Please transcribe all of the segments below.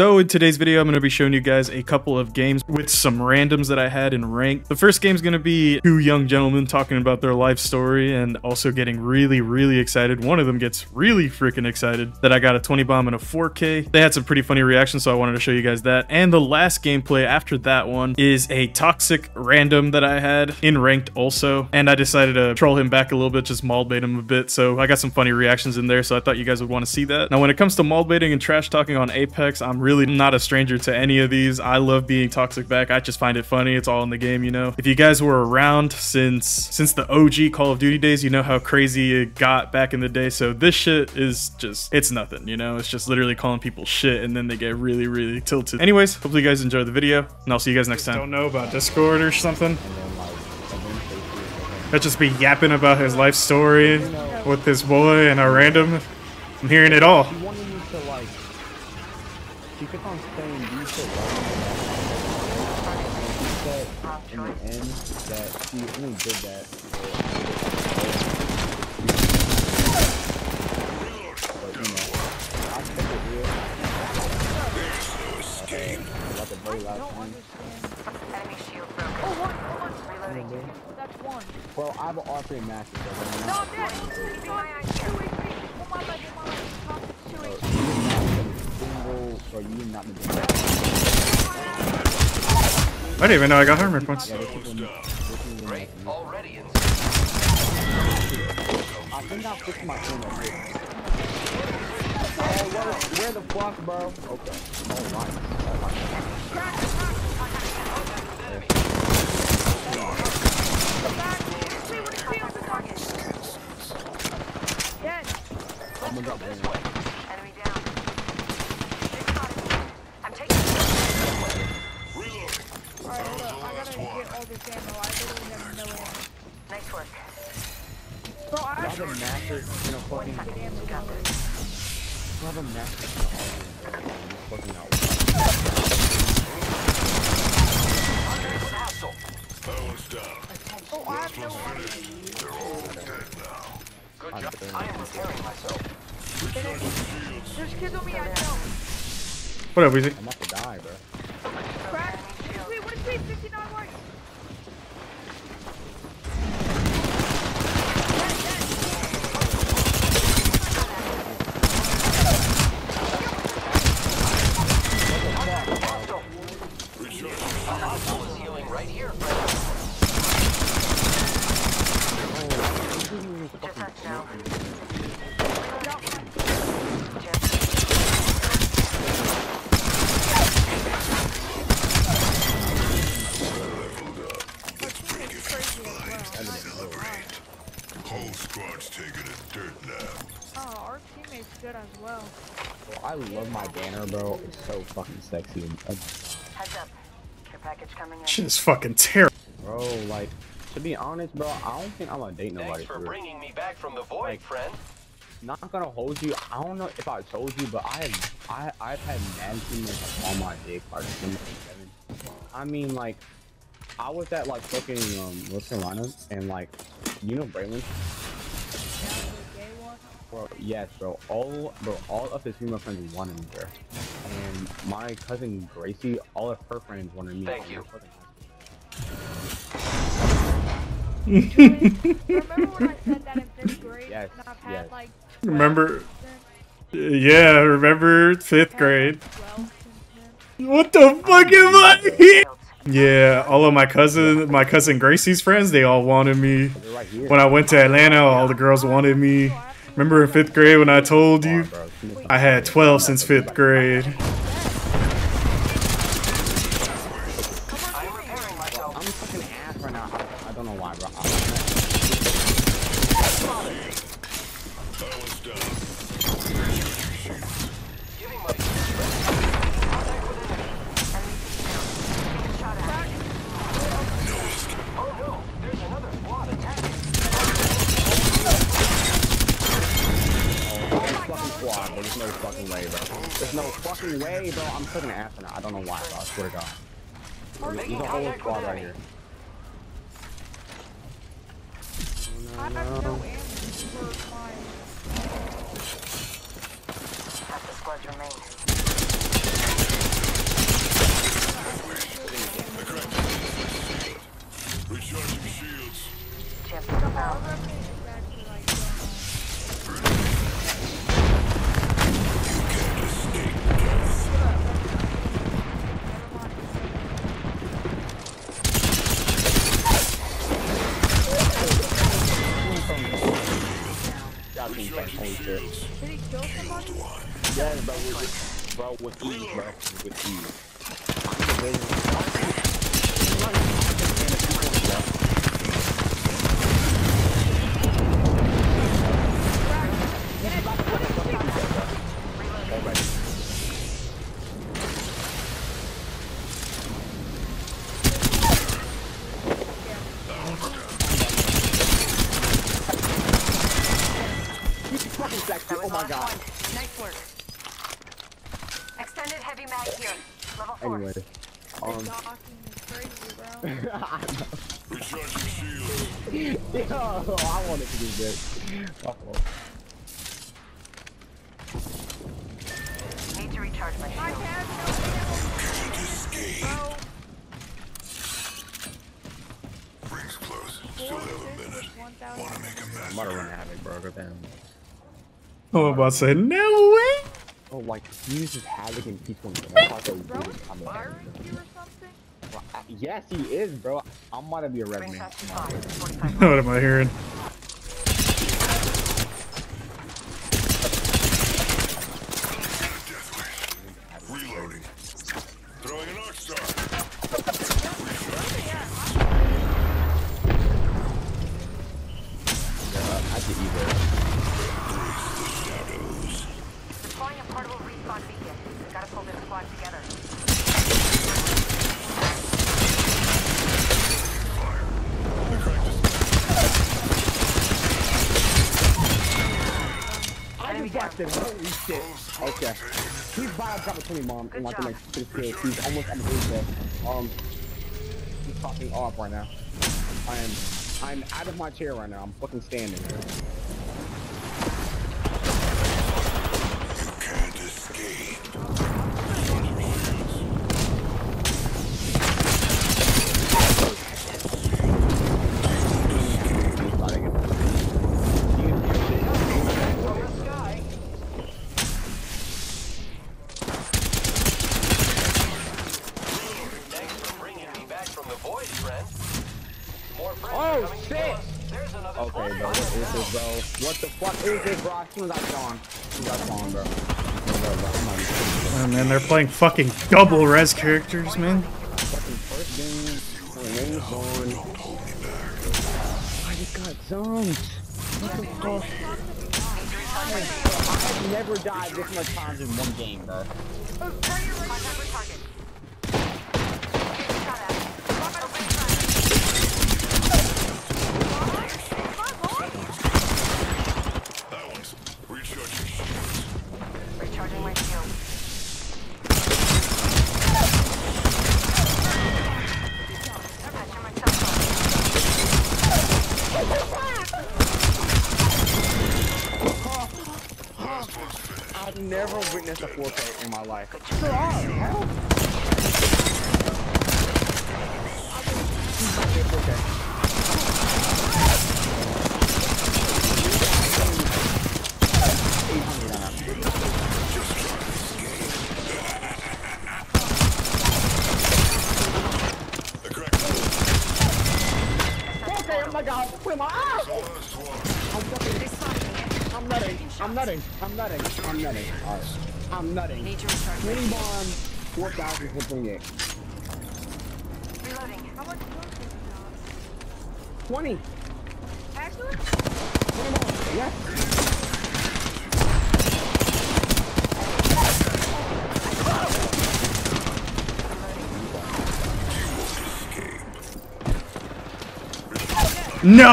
So in today's video, I'm going to be showing you guys a couple of games with some randoms that I had in rank. The first game is going to be two young gentlemen talking about their life story and also getting really excited. One of them gets really freaking excited that I got a 20 bomb and a 4K. They had some pretty funny reactions, so I wanted to show you guys that. And the last gameplay after that one is a toxic random that I had in ranked also. And I decided to troll him back a little bit, just maul bait him a bit. So I got some funny reactions in there, so I thought you guys would want to see that. Now, when it comes to maul baiting and trash talking on Apex, I'm really not a stranger to any of these. I love being toxic back. I just find it funny. It's all in the game, you know. If you guys were around since the OG Call of Duty days, you know how crazy it got back in the day. So this shit is just, it's nothing, you know. It's just literally calling people shit, and then they get really tilted. Anyways, hopefully you guys enjoyed the video, and I'll see you guys next time. Don't know about Discord or something. I'd just be yapping about his life story with this boy and a random. I'm hearing it all. She kept on saying these shit right now. She said in the end that she only did that. But you know, I kept it real. There's no escape. Like the very last one. Enemy shield broken. Oh, what? Reloading. That's one. Bro, I have an R3 master. No, I'm dead. Or you did not make that. I didn't even know I got armor points. Yeah, I think I'll fix my team over here. Where the fuck, bro? Okay. Oh, my God. Oh, my God. Nice work. Bro, I have a master in a fucking Good job. I am repairing myself. There's kids on me, I know. What up, Weezy? I'm about to die, bro. Wait, what is this? 59 white. I love my banner, bro. It's so fucking sexy. Heads up. Your package coming in. Shit is fucking terrible. Bro, like, to be honest, bro, I don't think I'm gonna date nobody. Thanks for bringing me back from the void, like, friend. Not gonna hold you. I don't know if I told you, but I've had mad teammates on my dick, like, I mean, like, I was at, like, fucking, North Carolina, and, like, you know Braylon? Bro, yes, bro. All of his female friends wanted me there, and my cousin Gracie, all of her friends wanted me. Thank you. Remember when I said that in 5th grade? Yes. And I've had, yes. Like, remember? Yeah, remember 5th grade. What the fuck am I here? Yeah, all of my cousin Gracie's friends, they all wanted me. When I went to Atlanta, all the girls wanted me. Remember in 5th grade when I told you? I had 12 since 5th grade. I'm repairing myself. I'm fucking ass right now. I don't know why, bro. There's no fucking way, bro. I'm putting an ass in it. I don't know why, bro. I swear to God. There's a whole squad right here. I have no answers for mine. Half the squad remains. sure. Did he kill somebody? Yeah, but with ease, bro. With ease. Oh my god. Nice work. Extended heavy mag here. Level 4. Anyway. Crazy, bro. I know. Yo, I wanted to do this. Uh oh. Need to recharge my shield. Can't escape. Rings close. Still have a minute. Wanna make a mess. I'm about to run out of it, bro. Go down. Oh, I'm about to say, no way! Oh, like, he uses Havoc and keeps on going. Bro, is Byron here or something? Yes, he is, bro. I might be a red man. What am I hearing? Reloading. Throwing an arc star. I could either. Gotta pull this squad together. I just watched it. Holy shit. Okay. He's by a drop of 20, mom. And like the next 6 kills. He's almost at the blue ball. He's popping off right now. I'm out of my chair right now. I'm fucking standing. Oh man, they're playing fucking double res characters, man. I just got zoned. What the fuck? I've never died this much times in one game, bro. Never witnessed a 4K in my life. So oh my god, with my eyes! I'm nutting. I'm nutting. I'm nutting. I'm nutting. All right. I'm nutting. 20 bomb, 4,028. Reloading. How much is 20. Actually? 20 bomb. Yes. No!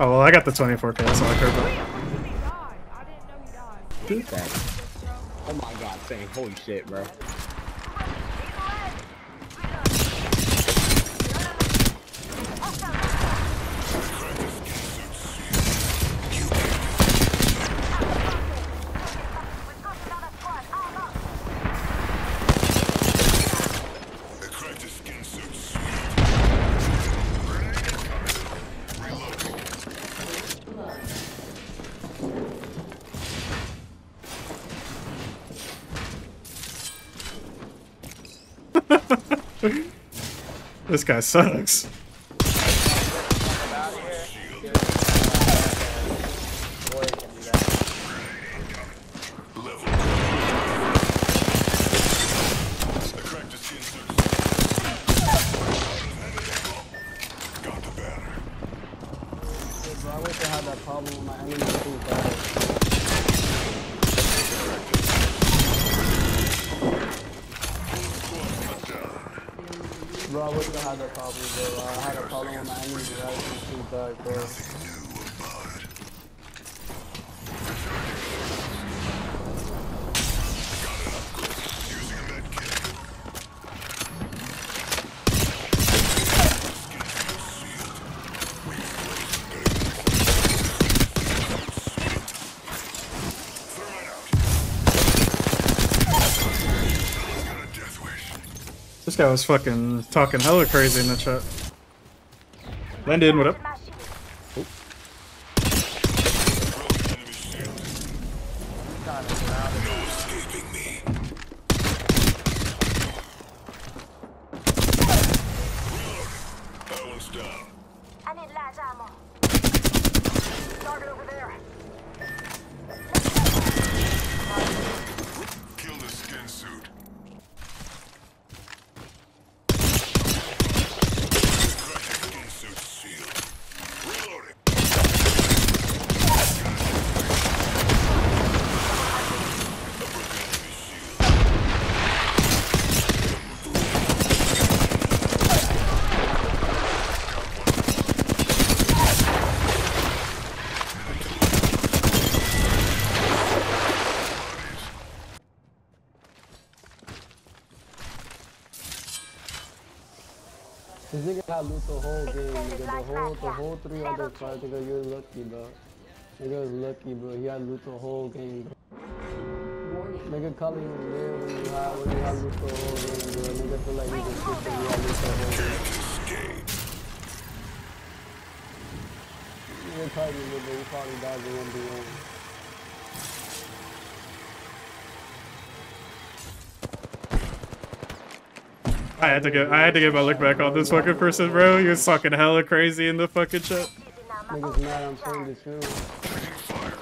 Oh, well, I got the 24K, that's all I care about. I didn't know he died. Oh my god, Sam, holy shit, bro. This guy sucks. I would have had that problem, bro. I had a problem with my enemy devices too bad, bro. This guy was fucking talking hella crazy in the chat. Landed, what up? Oh. No escaping me. That one's down. I need large ammo. Target over there. Kill the skin suit. This nigga got loot the whole game, nigga. The whole 300 cards, nigga. You're lucky, bro. Nigga was lucky, bro. He had loot the whole game, bro. Nigga calling you weird when you have loot the whole game, bro. Nigga feel like you just shit when you have loot the whole game. Nigga called you, nigga. You probably died the 1v1. I had to get my look back on this fucking person, bro. He was fucking hella crazy in the fucking chat. Niggas mad I'm playing this room. Taking fire.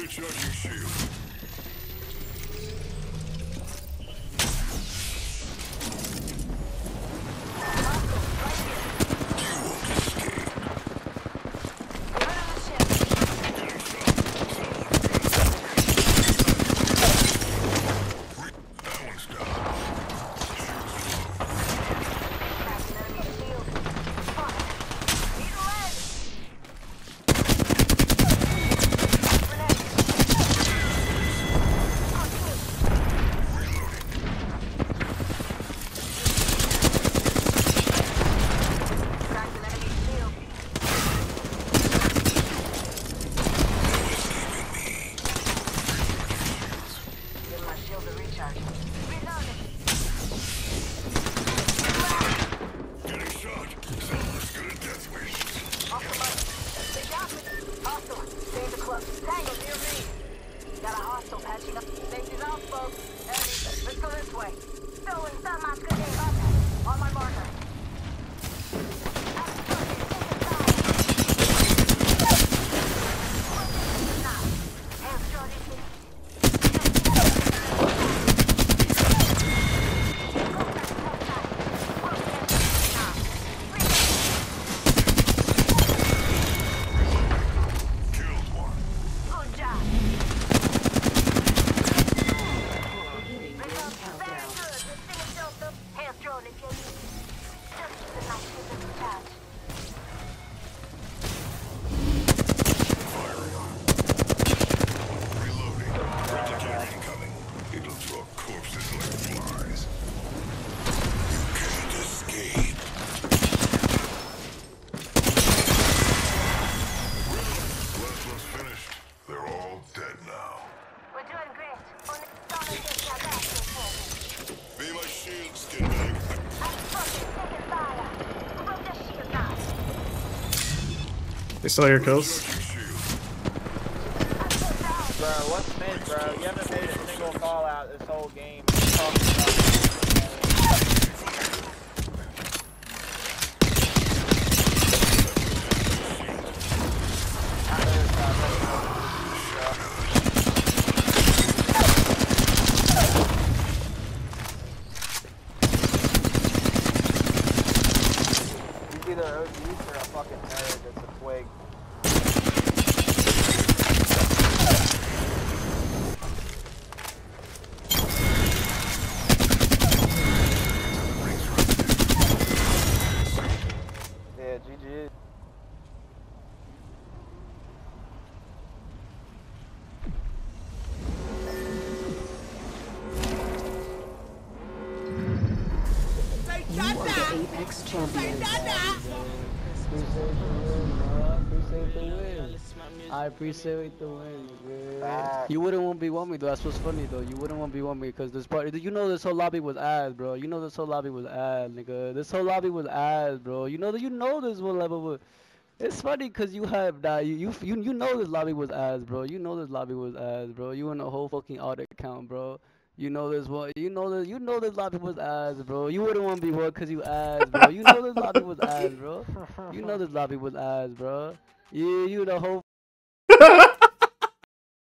Recharging shield. They still your kills. Bro, what's mid, bro? You haven't made a single call out this whole game. Apex champions. I appreciate the win, bro. You wouldn't want to be with me, though. That's what's funny, though. You wouldn't want to be with me because this party, you know, this whole lobby was ass, bro. You know, this whole lobby was ass, nigga. This whole lobby was ass, bro. You know, this whole level was. It's funny because you have that you know this lobby was ass, bro. You know this lobby was ass, bro. You in a whole fucking audit account, bro. You know this one. You know this lobby was ass, bro. You wouldn't want to be one because you ass, bro. You know this lobby was ass, bro. You know this lobby was ass, bro. You the whole